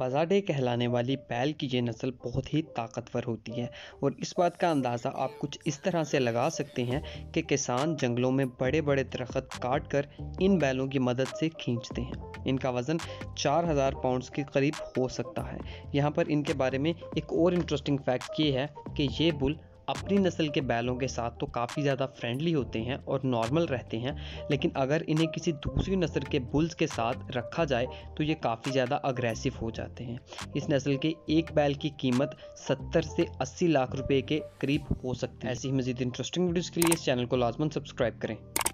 बज़ाडे कहलाने वाली बैल की ये नस्ल बहुत ही ताकतवर होती है और इस बात का अंदाज़ा आप कुछ इस तरह से लगा सकते हैं कि किसान जंगलों में बड़े बड़े दरख्त काट कर इन बैलों की मदद से खींचते हैं। इनका वज़न 4000 पाउंड्स के करीब हो सकता है। यहाँ पर इनके बारे में एक और इंटरेस्टिंग फैक्ट ये है कि ये बुल अपनी नस्ल के बैलों के साथ तो काफ़ी ज़्यादा फ्रेंडली होते हैं और नॉर्मल रहते हैं, लेकिन अगर इन्हें किसी दूसरी नस्ल के बुल्स के साथ रखा जाए तो ये काफ़ी ज़्यादा अग्रेसिव हो जाते हैं। इस नस्ल के एक बैल की कीमत 70 से 80 लाख रुपए के करीब हो सकती है। ऐसी ही मज़ीद इंटरेस्टिंग वीडियोज़ के लिए इस चैनल को लाजमन सब्सक्राइब करें।